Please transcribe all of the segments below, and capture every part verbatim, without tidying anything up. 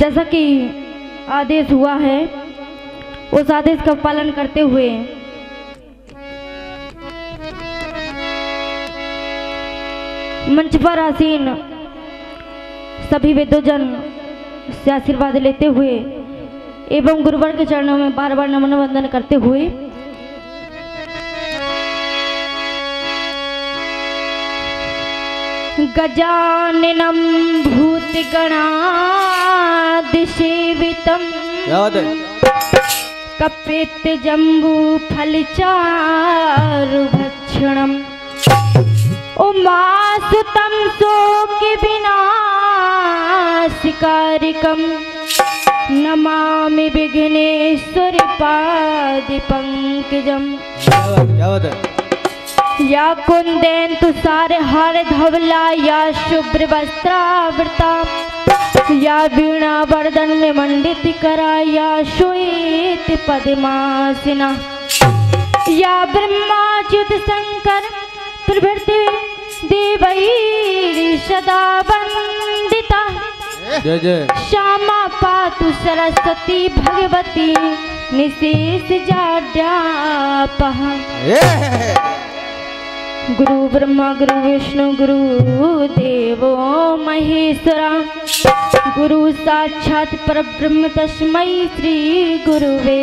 जैसा कि आदेश हुआ है उस आदेश का पालन करते हुए मंच पर आसीन सभी विद्वजन से आशीर्वाद लेते हुए एवं गुरुवर के चरणों में बार बार नमन वंदन करते हुए गजाननम भूतगणादिसेवितम कपित जम्बू फलचारु भक्षणम उमासुतं शोकविनाशकारिकं नमामि विघ्नेश्वर पादपङ्कजं या कुन्देन तुषारहार धवला या शुभ्रवस्त्रावृता या वीणा वर्धन मंडित करा या श्वेत पद्मासिना या ब्रह्माच्युत शंकर प्रभृति देवैः सदा वंदिता श्यामा पातु सरस्वती भगवती निशेष जाड्यापहा। गुरु ब्रह्मा गुरु विष्णु गुरु देवो महेश्वरा गुरु साक्षात परब्रह्म तस्मै श्री गुरुवे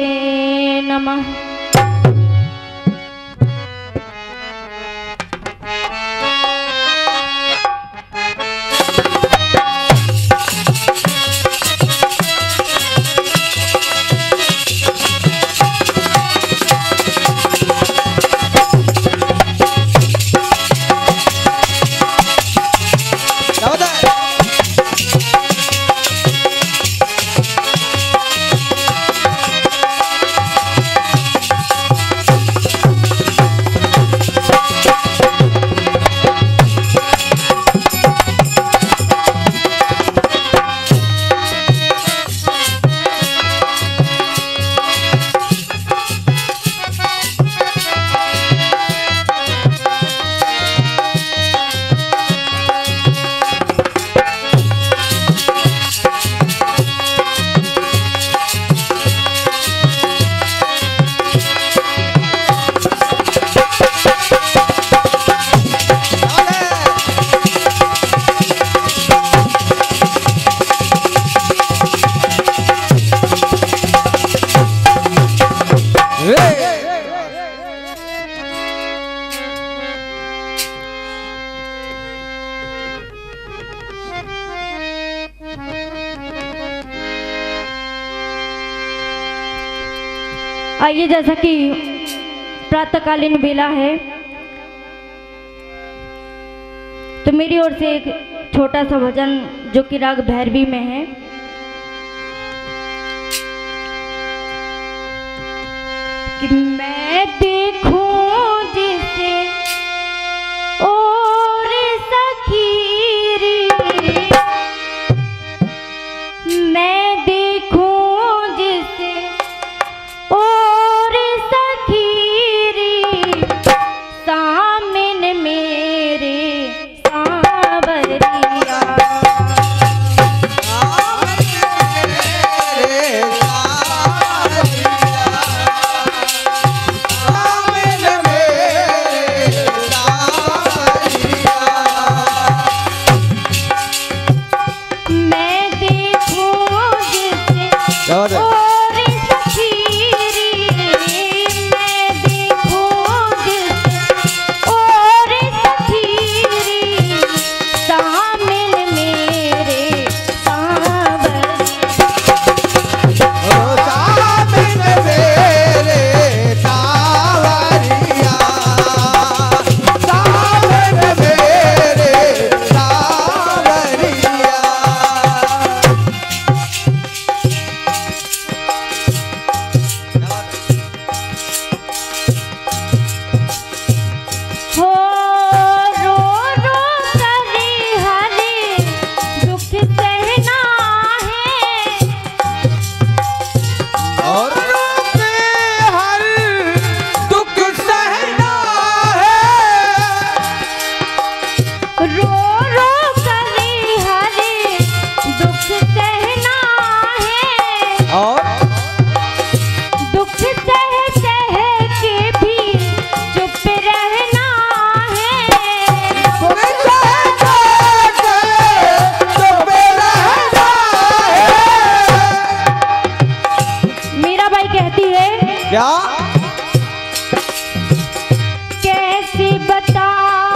नमः। आइए जैसा कि प्रातःकालीन बेला है तो मेरी ओर से एक छोटा सा भजन जो कि राग भैरवी में है कि मैं देखूं जिसे और सखीरी मैं देखूं जिसे क्या कैसे बताओ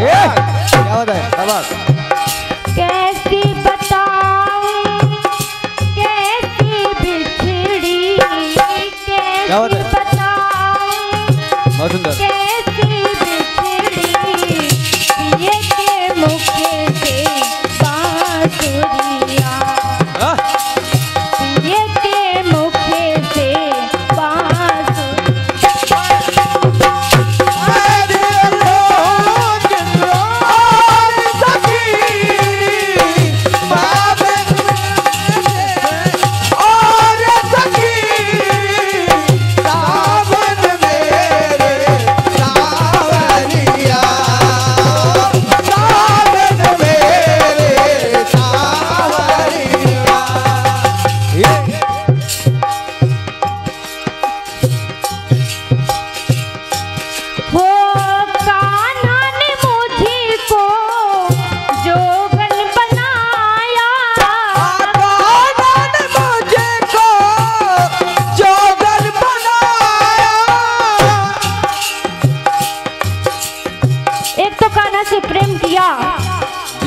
ये क्या होता है आवाज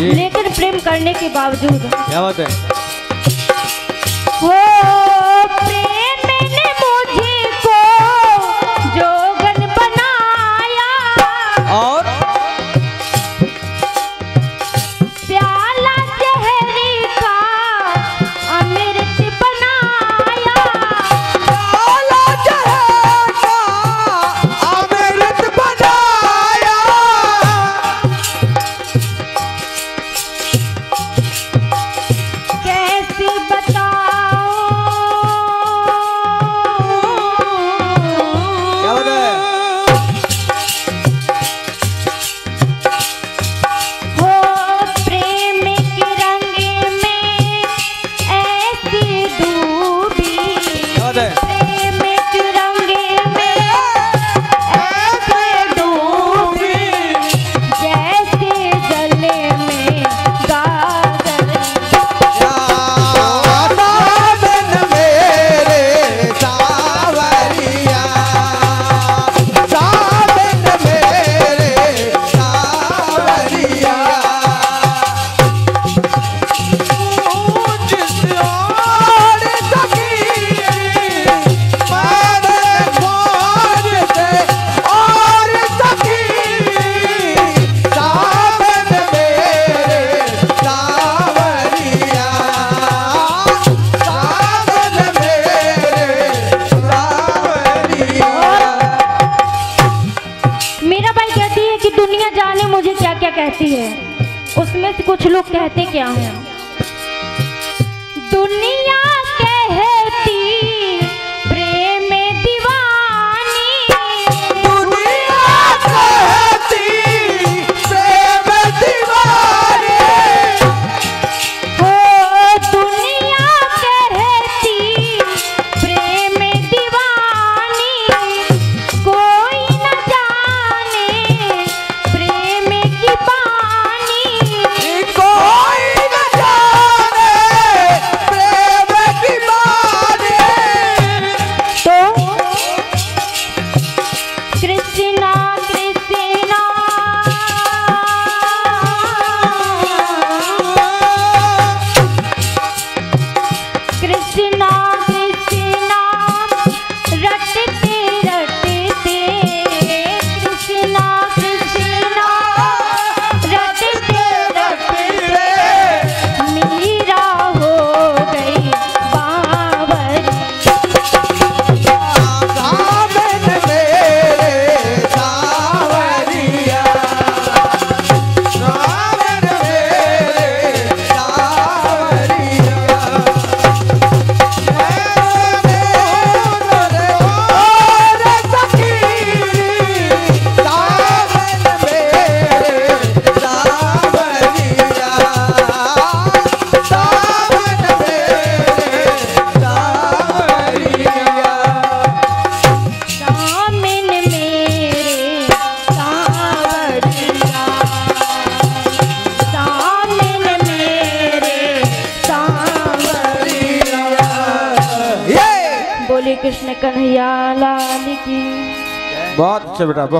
लेकिन प्रेम करने के बावजूद क्या बात है वो प्रेम ने मुझे को जोगन बनाया और प्याला जहरी का अमृत बनाया प्याला जहर का अमृत बनाया उसमें से कुछ लोग कहते क्या हैं दुनिया कहती प्रेम दीवानी दुनिया कहती प्रेम दीवानी हो दुनिया कहती प्रेम दीवानी कोई न जाने प्रेम की कोई न जाने प्रेम की माँ। बोले कृष्ण कन्हैया लाल की। बहुत अच्छा बेटा।